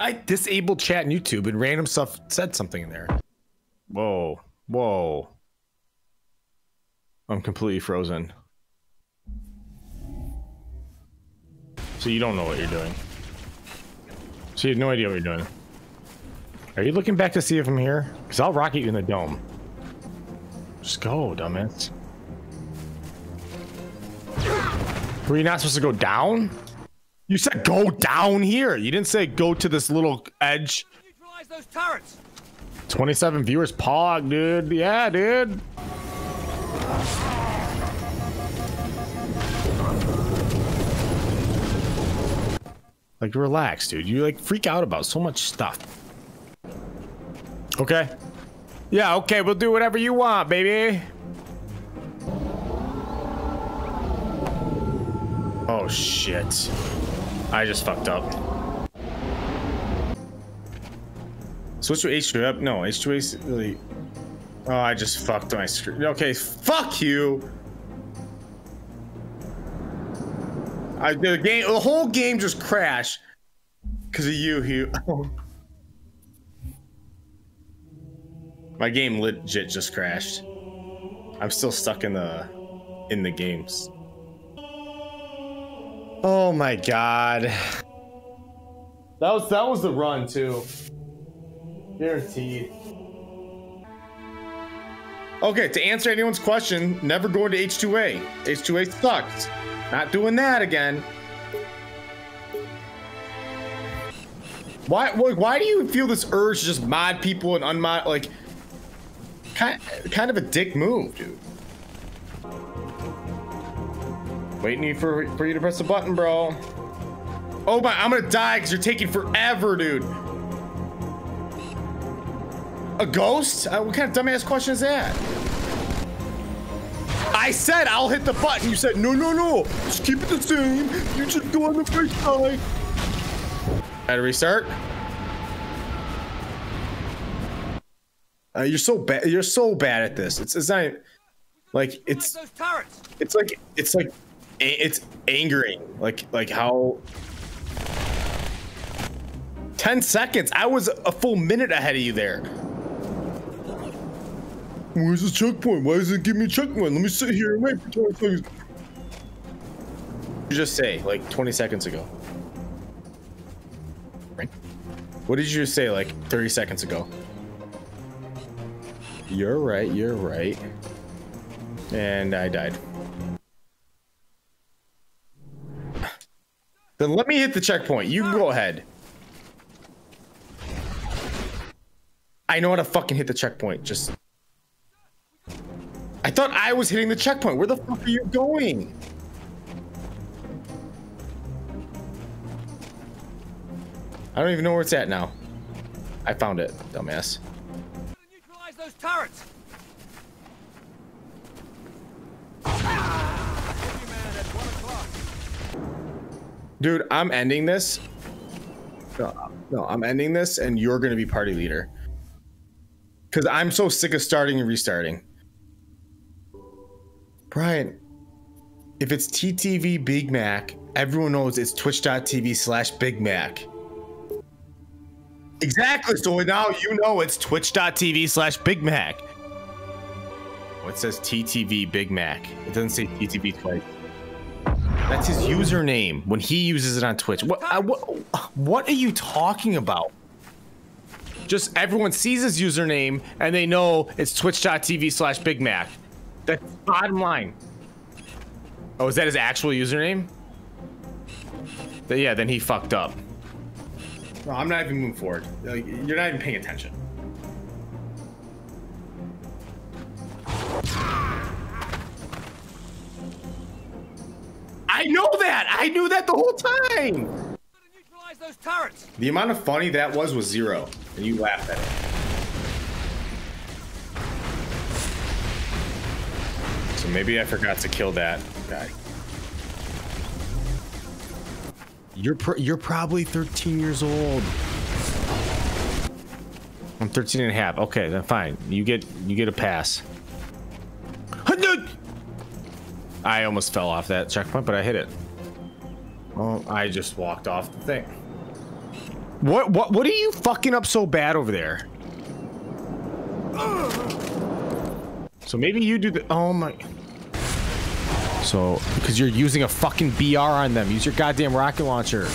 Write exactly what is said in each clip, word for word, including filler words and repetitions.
I disabled chat and YouTube and random stuff said something in there. Whoa. Whoa. I'm completely frozen. So you don't know what you're doing. So you have no idea what you're doing. Are you looking back to see if I'm here? Because I'll rocket you in the dome. Just go, dumbass. Were you not supposed to go down? You said go down here. You didn't say go to this little edge. Neutralize those turrets. twenty-seven viewers, pog, dude. Yeah, dude. Like, relax, dude. You, like, freak out about so much stuff. Okay. Yeah, okay, we'll do whatever you want, baby. Oh, shit. I just fucked up. Switch to H two A. Up. No, H two A's really... Oh, I just fucked my screen. Okay, fuck you. I the game the whole game just crashed because of you, Hugh. My game legit just crashed. I'm still stuck in the in the games. Oh my god. That was that was the run too. Guaranteed. Okay, to answer anyone's question, never go to H two A. H two A sucked. Not doing that again. Why why do you feel this urge to just mod people and unmod? Like, kind, kind of a dick move, dude. Waiting for, for you to press the button, bro. Oh my, I'm gonna die because you're taking forever, dude. A ghost? Uh, what kind of dumbass question is that? I said I'll hit the button. You said no, no, no. Just keep it the same. You just go on the first time. Gotta restart. Uh, you're so bad. You're so bad at this. It's, it's not like it's. It's like it's like it's angering. Like like how. Ten seconds. I was a full minute ahead of you there. Where's the checkpoint? Why does it give me a checkpoint? Let me sit here and wait for twenty seconds. You just say like twenty seconds ago. Right? What did you say like thirty seconds ago? You're right. You're right. And I died. Then let me hit the checkpoint. You can go ahead. I know how to fucking hit the checkpoint. Just. I thought I was hitting the checkpoint. Where the fuck are you going? I don't even know where it's at now. I found it, dumbass. Neutralize those turrets. Dude, I'm ending this. No, no, I'm ending this, and you're gonna be party leader. Cause I'm so sick of starting and restarting. Brian, if it's T T V Big Mac, everyone knows it's twitch.tv slash Big Mac. Exactly. So now you know it's twitch.tv slash Big Mac. Oh, it says T T V Big Mac. It doesn't say T T V twice. That's his username when he uses it on Twitch. What, I, what, what are you talking about? Just everyone sees his username and they know it's twitch.tv slash Big Mac. That's bottom line. Oh, is that his actual username? But yeah, then he fucked up. No, I'm not even moving forward. Like, you're not even paying attention. I know that. I knew that the whole time. Neutralize those turrets. The amount of funny that was was zero, and you laughed at it. Maybe I forgot to kill that guy. You're pr you're probably thirteen years old. I'm thirteen and a half. Okay, then fine. You get you get a pass. I almost fell off that checkpoint, but I hit it. Oh, I just walked off the thing. What, what, what are you fucking up so bad over there? So maybe you do the, oh my. So, because you're using a fucking B R on them. Use your goddamn rocket launcher.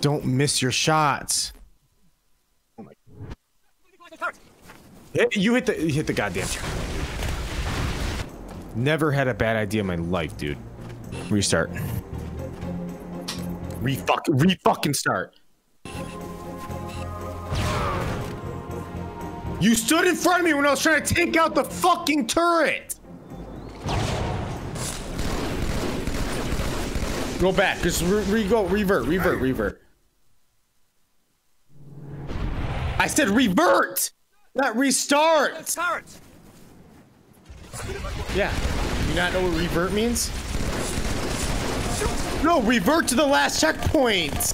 Don't miss your shots. Oh my. You hit the, you hit the goddamn. Never had a bad idea in my life, dude. Restart. Refuck, re-fucking start. You stood in front of me when I was trying to take out the fucking turret. Go back. Just re, re go. Revert. Revert. Revert. I said revert, not restart. Yeah. Do you not know what revert means? No, revert to the last checkpoint.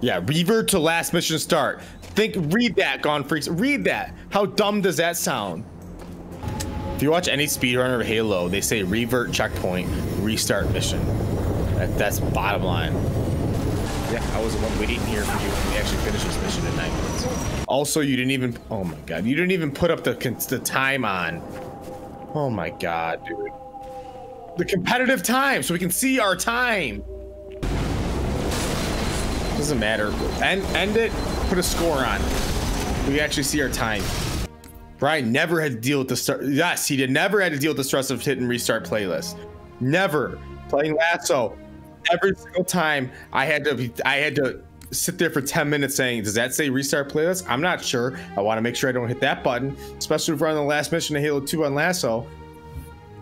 Yeah, revert to last mission start. Think, read that, Gone Freaks. Read that. How dumb does that sound? If you watch any speedrunner of Halo, they say revert checkpoint, restart mission. That, that's bottom line. Yeah, I was the one waiting here for you when we actually finished this mission in nine minutes. Also, you didn't even, oh my god, you didn't even put up the, the time on. Oh my god, dude. The competitive time, so we can see our time. Doesn't matter. End, end it. Put a score on. We actually see our time. Brian never had to deal with the start. Yes, he did. Never had to deal with the stress of hit and restart playlist. Never playing Lasso. Every single time I had to, I had to sit there for ten minutes saying, "Does that say restart playlist? I'm not sure. I want to make sure I don't hit that button." Especially if we're on the last mission of Halo two on Lasso.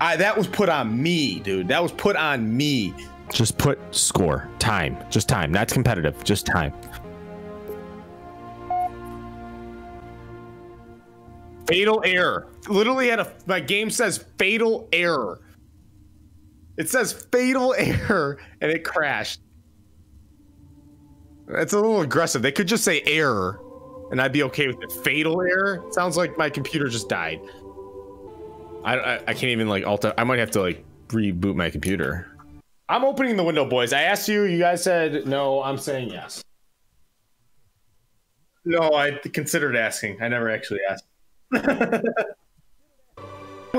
I, that was put on me, dude. That was put on me. Just put score, time, just time, not competitive, just time. Fatal error. Literally had a, my game says fatal error. It says fatal error and it crashed. That's a little aggressive. They could just say error and I'd be okay with it. Fatal error? Sounds like my computer just died. I, I, I can't even like alt. I might have to like reboot my computer. I'm opening the window, boys. I asked you, you guys said no, I'm saying yes. No, I considered asking. I never actually asked. I'll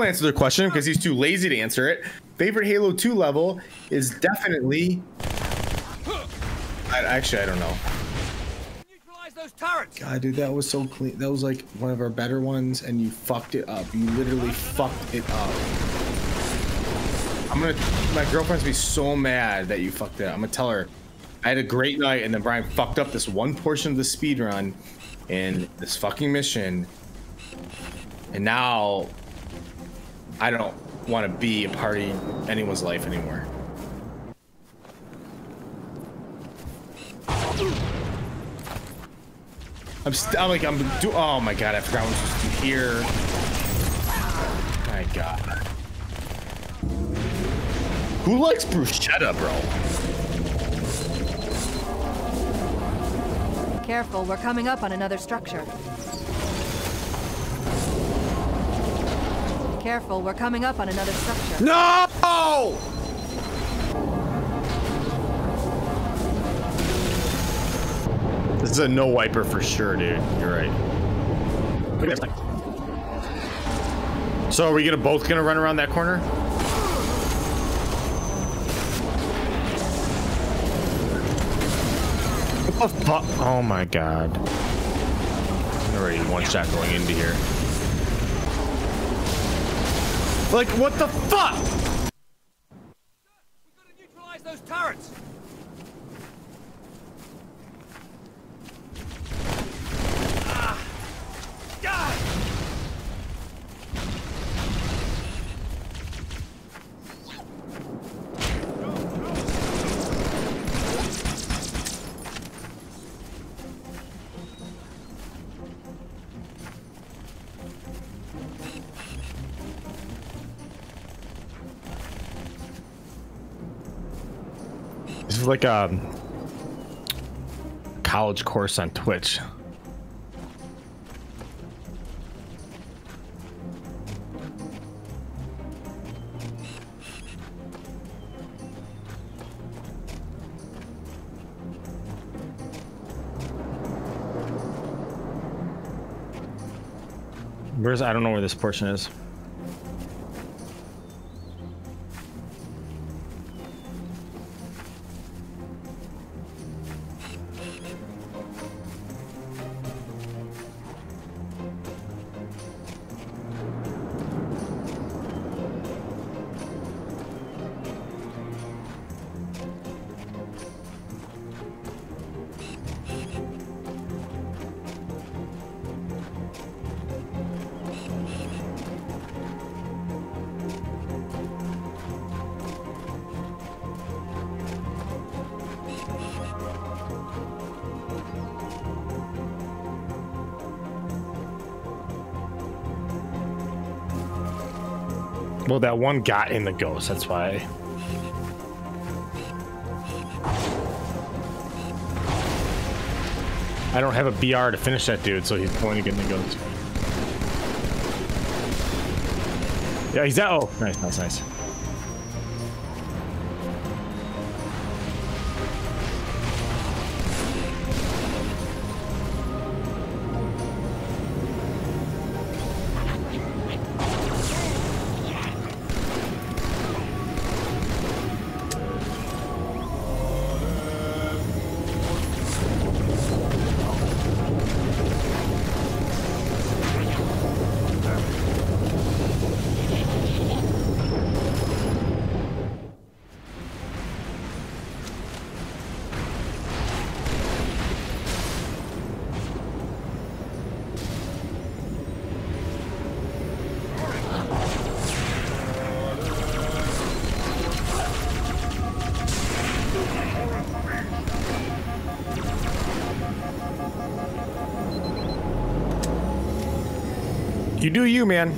answer their question because he's too lazy to answer it. Favorite Halo two level is definitely... I, actually, I don't know. Neutralize those turrets. God, dude, that was so clean. That was like one of our better ones and you fucked it up. You literally fucked it up. I'm gonna, my girlfriend's gonna be so mad that you fucked it up. I'm gonna tell her I had a great night and then Brian fucked up this one portion of the speed run in this fucking mission. And now I don't want to be a party in anyone's life anymore. I'm, st I'm like, I'm do oh my God, I forgot what I was supposed to do here. Oh my God. Who likes bruschetta, bro? Careful, we're coming up on another structure. Careful, we're coming up on another structure. No! This is a no wiper for sure, dude. You're right. So are we gonna both gonna run around that corner? Oh my God. Already one shot going into here. Like, what the fuck? We gotta neutralize those turrets. Ah. Ah. Like a college course on Twitch. Where's, I don't know where this portion is. Well, that one got in the ghost, that's why. I don't have a B R to finish that dude, so he's pulling to get in the ghost. Yeah, he's out. Oh, nice, nice, nice. You do you, man.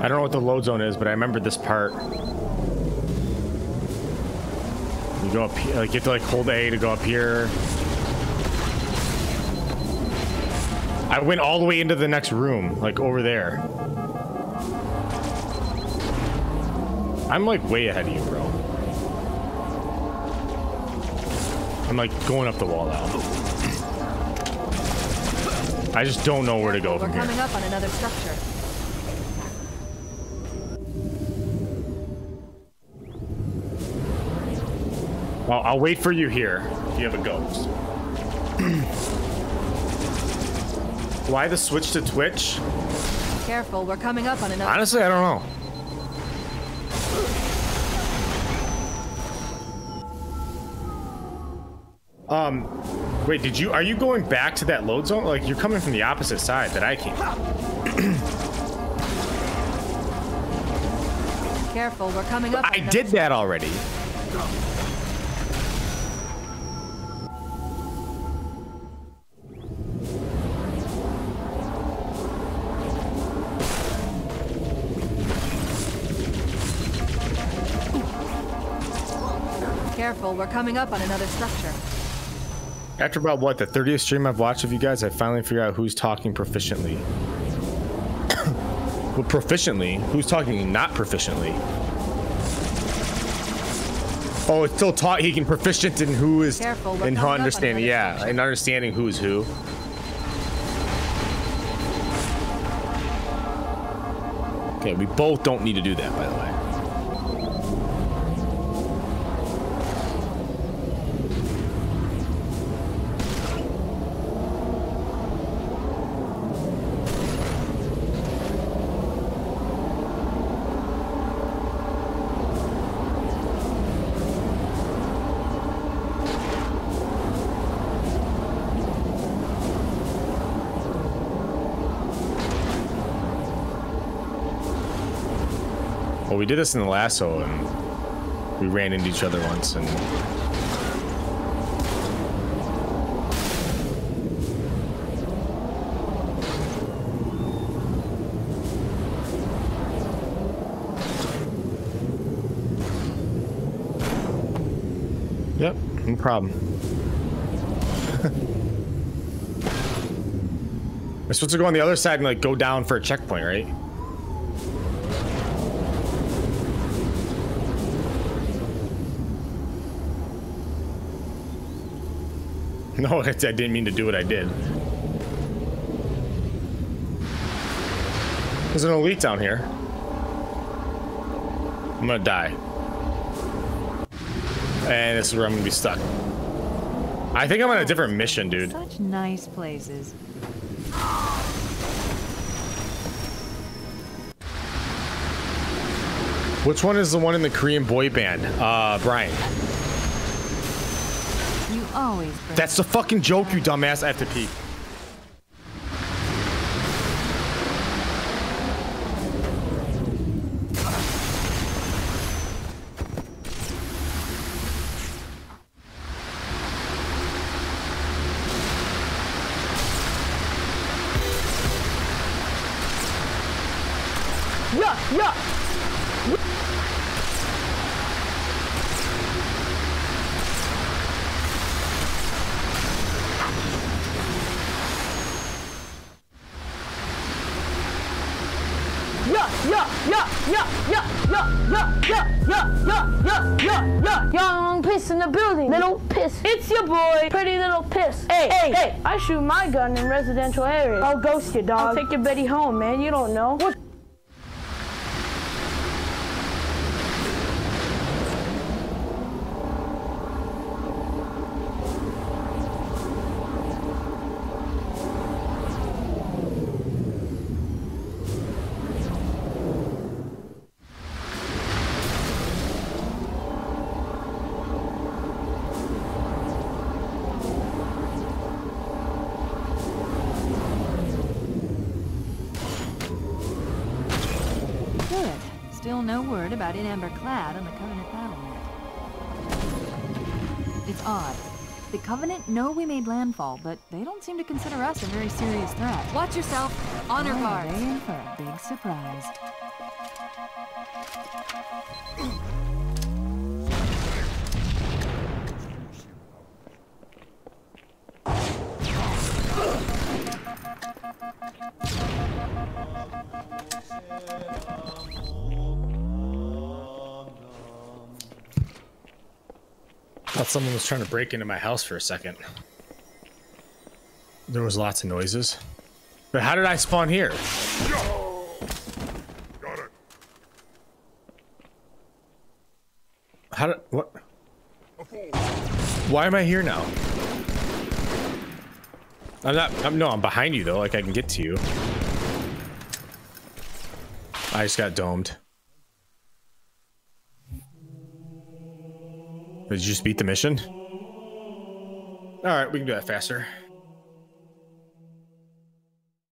I don't know what the load zone is, but I remember this part. You go up here, like you have to like hold A to go up here. I went all the way into the next room, like over there. I'm like way ahead of you, bro. I'm like going up the wall now. I just don't know where to go from here. We're coming up on another structure. Well, I'll wait for you here if you have a ghost. Why the switch to Twitch? Careful, we're coming up on another. Honestly, I don't know. Um, wait, did you? Are you going back to that load zone? Like you're coming from the opposite side that I came. Careful, we're coming up. I did that already. Careful, we're coming up on another structure. After about what, the thirtieth stream I've watched of you guys, I finally figured out who's talking proficiently. Well, proficiently? Who's talking not proficiently? Oh, it's still taught he can proficient in who is Careful, in understanding. Yeah, structure. In understanding who's who. Okay, we both don't need to do that, by the way. we did this in the Lasso, and we ran into each other once, and... Yep, no problem. We're supposed to go on the other side and, like, go down for a checkpoint, right? No, I didn't mean to do what I did. There's an elite down here. I'm gonna die. And this is where I'm gonna be stuck. I think I'm on a different mission, dude. Such nice places. Which one is the one in the Korean boy band? Uh, Brian. You always. That's the fucking joke, you dumbass. I have to pee. Shoot my gun in residential areas. I'll ghost you, dog. I'll take your Betty home, man. You don't know. What? No word about In Amber Clad on the Covenant battlenet. It's odd. The Covenant know we made landfall, but they don't seem to consider us a very serious threat. Watch yourself. Honor cards. They're in for a big surprise. Someone was trying to break into my house for a second. There was lots of noises. But how did I spawn here? Got it. How did... What? Okay. Why am I here now? I'm not... I'm, no, I'm behind you, though. Like, I can get to you. I just got domed. Did you just beat the mission? All right, we can do that faster.